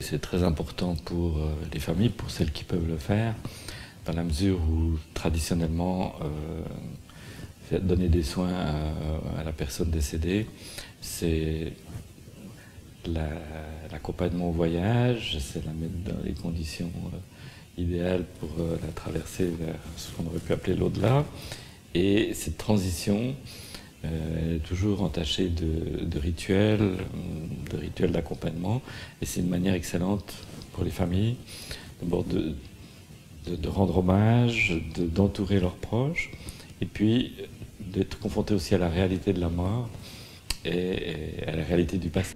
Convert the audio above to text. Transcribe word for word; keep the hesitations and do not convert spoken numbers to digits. C'est très important pour les familles, pour celles qui peuvent le faire, dans la mesure où traditionnellement euh, donner des soins à, à la personne décédée, c'est l'accompagnement la, au voyage, c'est la mettre dans les conditions euh, idéales pour euh, la traversée vers ce qu'on aurait pu appeler l'au-delà. Et cette transition euh, est toujours entachée de, de rituels, de rituels d'accompagnement, et c'est une manière excellente pour les familles d'abord de, de, de rendre hommage, d'entourer de, leurs proches, et puis d'être confronté aussi à la réalité de la mort et, et à la réalité du passé.